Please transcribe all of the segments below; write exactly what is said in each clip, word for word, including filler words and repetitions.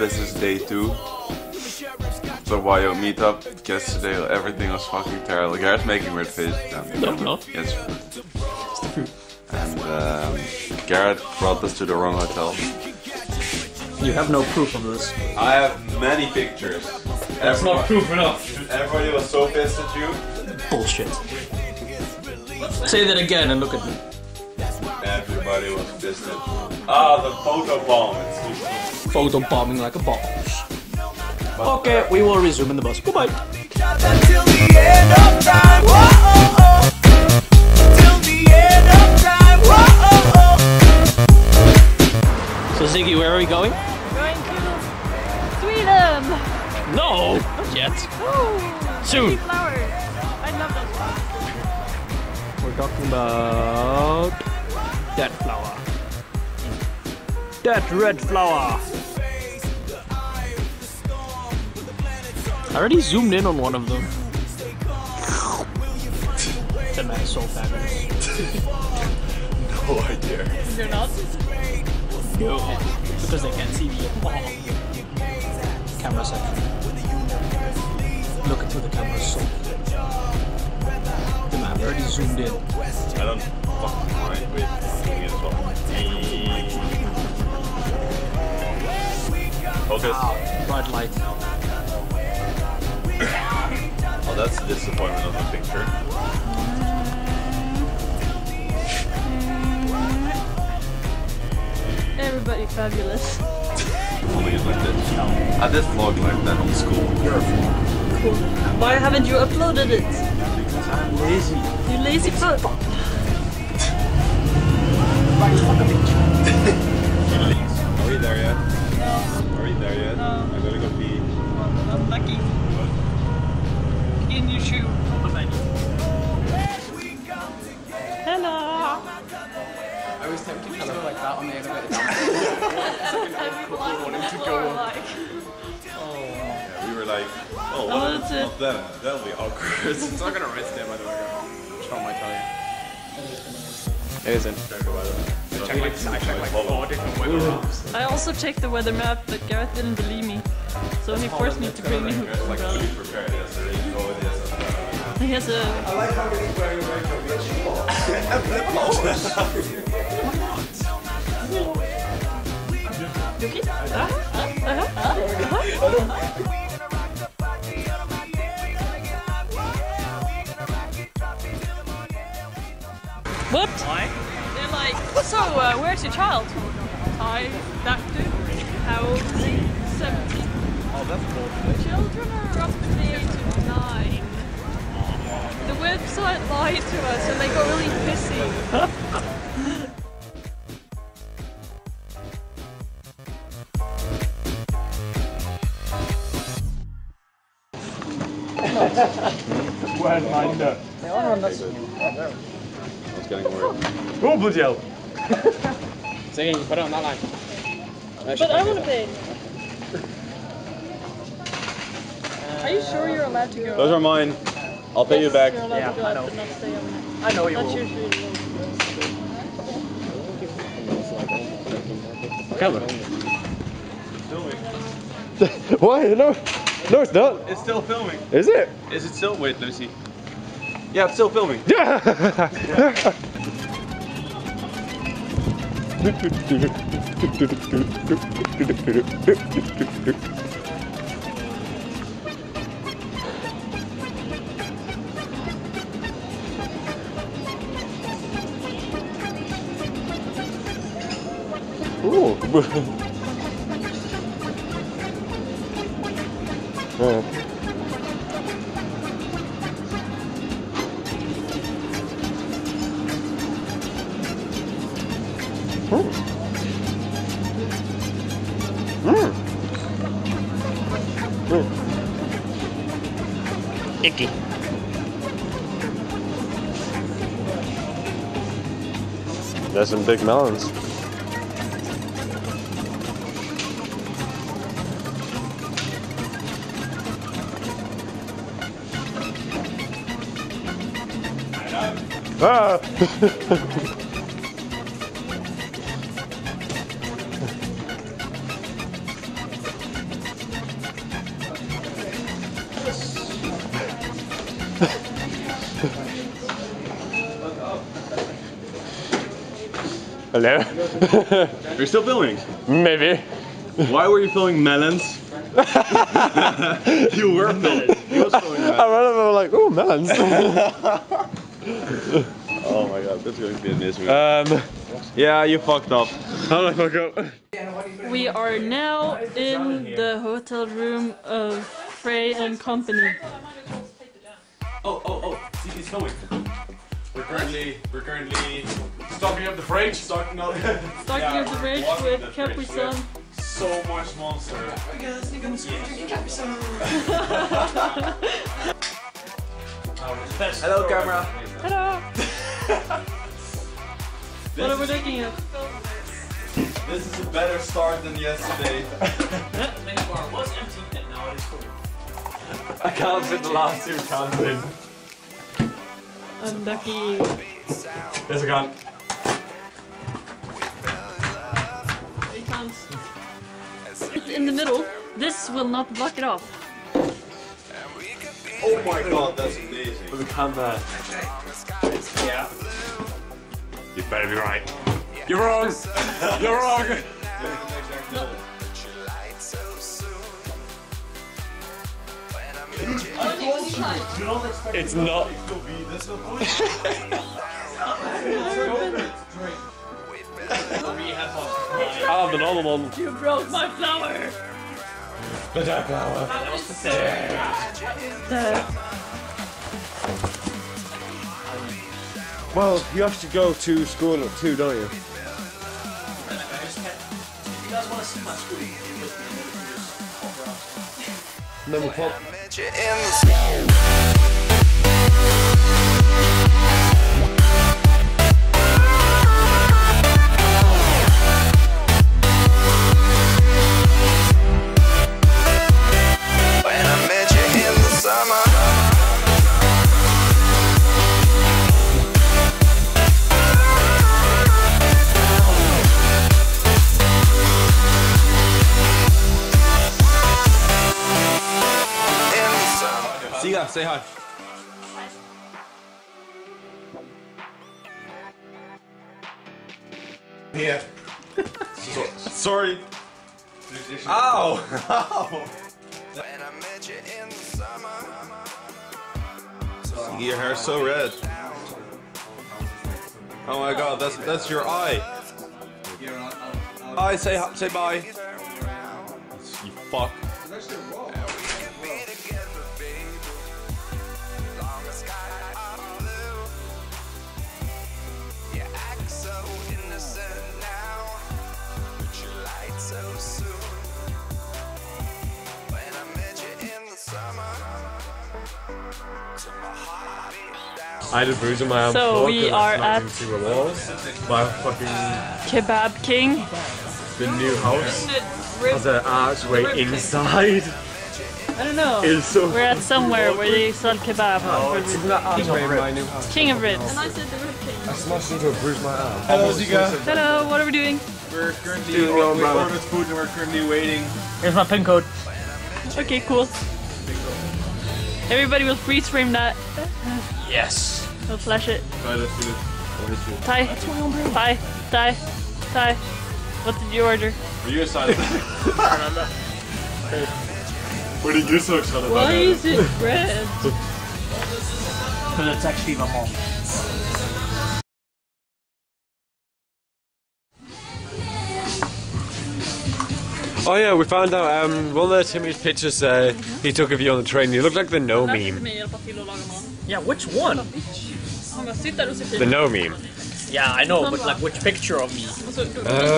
this is day two. The Wyo meetup. Yesterday everything was fucking terrible. Gareth's making weird fish. No, no. Yes. It's the food. And um, Gareth brought us to the wrong hotel. You have no proof of this. I have many pictures. That's everybody, not proof enough. Everybody was so pissed at you. Bullshit. Say that again and look at me. Everybody was pissed at you. Ah, the photo bomb. Photo bombing like a bomb. But okay, we will resume in the bus. Goodbye. So Ziggy, where are we going? Going to Sweden. No, not yet. Ooh, soon. Flowers. I love those flowers. We're talking about that flower. That red flower. I already zoomed in on one of them. It's a nice soul package. No idea. They're not? No. Because they can't see me. Oh. Camera section. Look into the camera soul. Damn, I've already zoomed in. I don't fucking mind with zoomed in as well. Focus. Wow. Bright light. Oh, that's the disappointment of the picture. Everybody fabulous. Only like this. No. I did vlog like that on school. Cool. Why haven't you uploaded it? Because I'm lazy. You lazy fuck. Are we there yet? No. Are we there yet? No. I'm gonna go pee. Well, I'm lucky. In your shoe. Hello! I was tempted to kind of like that on the elevator. It's like an old couple wanting to go on. Like. Oh. Yeah, we were like, oh, well, oh, that's not that. That'll be awkward. It's not gonna rest there, by the way. Which one am I telling you? It isn't. Don't go by the way. I checked like, I checked like four different weather maps. I also checked the weather map, but Gareth didn't believe me. So he forced me to bring me home. Like, fully prepared yesterday. He has a... I like how he's wearing like a beach ball. A flip ball? You okay? Uh-huh? Uh-huh? Uh-huh? What? Why? They're like, so, uh, where's your child? Ty, that dude, how old is he? seventeen. Oh, that's cool. Children are roughly the age of nine. The website lied to us and they got really pissy. Where's my nut? I was getting worried. Oh, bloody hell! Ziggy, you put it on that line. But I want to pay. Are you sure you're allowed to go? Those are mine. I'll pay yes, you back. Yeah, I know. I know you will. Camera. Why? No, no, it's not. It's still filming. Is it? Is it still? Wait, let me see. Yeah, it's still filming. Yeah. Ooh. Yeah. Mm. Mm. Mm. Icky. There's some big melons. Ah! Hello? Are you still filming? Maybe. Why were you filming melons? You were filming. You were filming melons. I remember like, ooh, melons. Oh my god, that's going to be a nice movie. Um, yeah, you fucked up. How did I fuck up? We are now in the hotel room of Frey and Company. Oh, oh, oh, Ziggy's snowing. We're currently, we're currently stocking up the fridge. Stocking up, stocking yeah, up the fridge with Capri Sun. So much Monster. Oh my god, this nigga was drinking Capri Sun. Hello, camera. Hello. What are we looking at? This is a better start than yesterday. That mini bar was empty and now it is full. I can't fit the last two counted. Unlucky. There's a gun. It comes. It's in the middle. This will not block it off. Oh my god, that's amazing. With a camera. Yeah. You better be right. You're wrong! You're wrong! No. It's not. I have the normal one. You broke my flower. The dark flower. That was the yeah. Well, you have to go to school at two, don't you? If you guys want to see my school, and then we'll pop. In the Say hi. Yeah. So, sorry. Ow! Ow! When I met you in the summer. Your hair's so red. Oh my god, that's that's your eye. Hi, say hi, say bye. You fuck. I had a bruise on my arm. So we are at my fucking Kebab King. The new house has an archway inside. I don't know. So we're at somewhere where they sell kebab. Oh, it's in that archway in my new house. King of Ritz. And I said the Rib King. I smashed into a bruise my arm. Hello, Zika. Hello. What are we doing? We're currently doing well, we ordered food and we're currently waiting. Here's my pin code. Okay, cool. Everybody will freeze frame that. Yes. We'll flash it. Ty, let's do this. Ty, Ty, Ty, Ty. What did you order? Were you excited? I remember. What did you so excited about? Why is it red? Because it's actually my mom. Oh yeah, we found out um, one of Timmy's pictures uh, he took of you on the train. You looked like the no meme. Yeah, which one? The no meme. Yeah, I know, but like which picture of me? Um, it's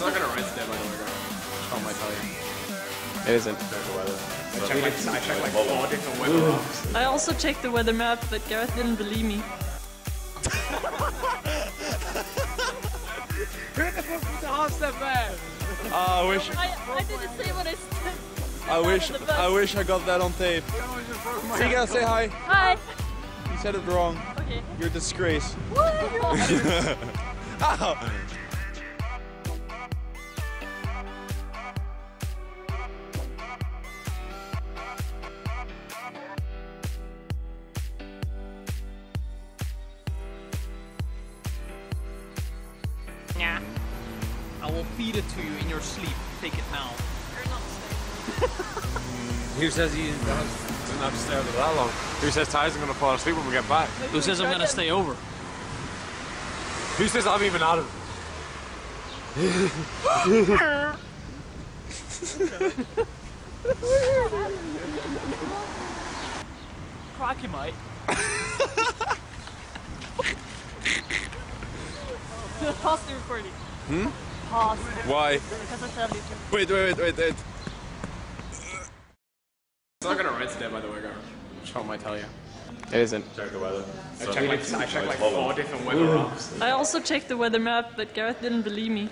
not gonna rain today, by the way. Oh my god. It isn't. I checked like, I checked like four different weather maps. I also checked the weather map, but Gareth didn't believe me. Who the fuck was the half step there? Uh, I wish. I, I didn't say what I said. I wish. I wish I got that on tape. Zika, say hi. Hi. You said it wrong. Okay. You're a disgrace. What? Ow. will feed it to you in your sleep. Take it now. You're not safe. mm, who says he doesn't have to stay over that long? Who says Ty's gonna fall asleep when we get back? Maybe who says I'm gonna stay over? Who says I'm even out of it? Cracky, mate. Pause the recording. Hmm? Pause. Why? Because I said it. Wait, wait, wait, wait, wait. It's not gonna rain today, by the way, Gareth. Which one might tell you? It isn't. Check the weather. I checked like, like four different weather maps. I also checked the weather map, but Gareth didn't believe me.